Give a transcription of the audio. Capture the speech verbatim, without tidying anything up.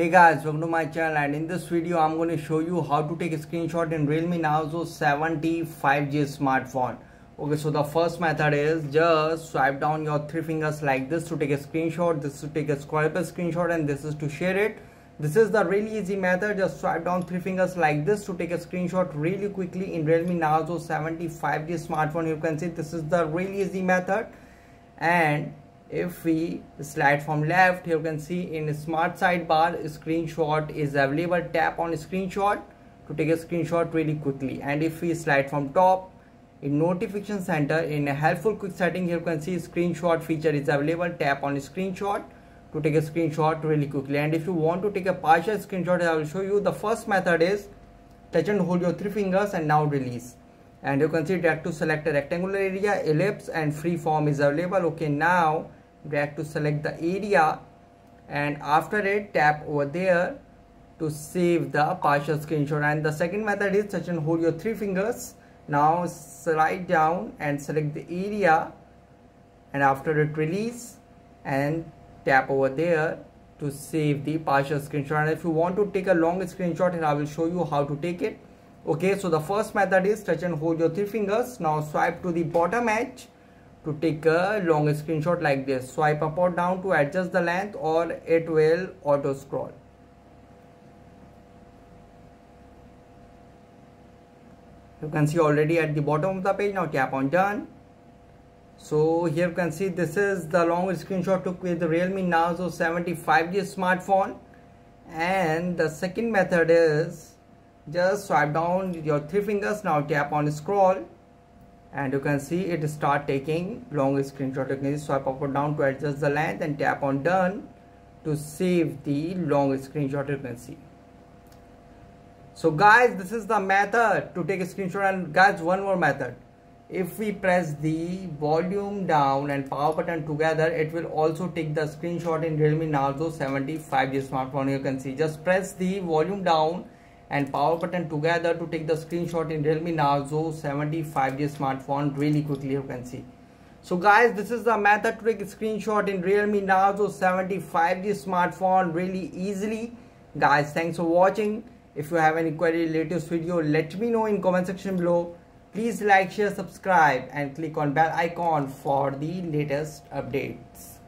Hey guys, welcome to my channel, and in this video I'm going to show you how to take a screenshot in Realme Narzo seventy five G smartphone. Okay, so the first method is just swipe down your three fingers like this to take a screenshot, this to take a scrollable screenshot, and this is to share it. This is the really easy method. Just swipe down three fingers like this to take a screenshot really quickly in Realme Narzo seventy five G smartphone. You can see this is the really easy method. And if we slide from left, you can see in smart sidebar screenshot is available. Tap on screenshot to take a screenshot really quickly. And if we slide from top in notification center, in a helpful quick setting, you can see screenshot feature is available. Tap on screenshot to take a screenshot really quickly. And if you want to take a partial screenshot, I will show you. The first method is touch and hold your three fingers and now release. And you can see drag to select a rectangular area, ellipse and free form is available. Okay, now drag to select the area and after it tap over there to save the partial screenshot. And the second method is touch and hold your three fingers, now slide down and select the area and after it release and tap over there to save the partial screenshot. And if you want to take a long screenshot, and I will show you how to take it. Okay, so the first method is touch and hold your three fingers, now swipe to the bottom edge to take a long screenshot like this. Swipe up or down to adjust the length, or it will auto scroll. You can see already at the bottom of the page. Now tap on done. So here you can see this is the long screenshot took with the Realme Narzo seventy five G smartphone. And the second method is just swipe down your three fingers, now tap on scroll. And you can see it start taking long screenshot. You can swipe up or down to adjust the length and tap on done to save the long screenshot. You can see. So guys, this is the method to take a screenshot. And guys, one more method. If we press the volume down and power button together, it will also take the screenshot in Realme Narzo seventy five G smartphone. You can see. Just press the volume down and power button together to take the screenshot in Realme Narzo seventy five G smartphone really quickly. You can see. So guys, this is the method to take a screenshot in Realme Narzo seventy five G smartphone really easily. Guys, thanks for watching. If you have any query latest video, let me know in comment section below. Please like, share, subscribe and click on bell icon for the latest updates.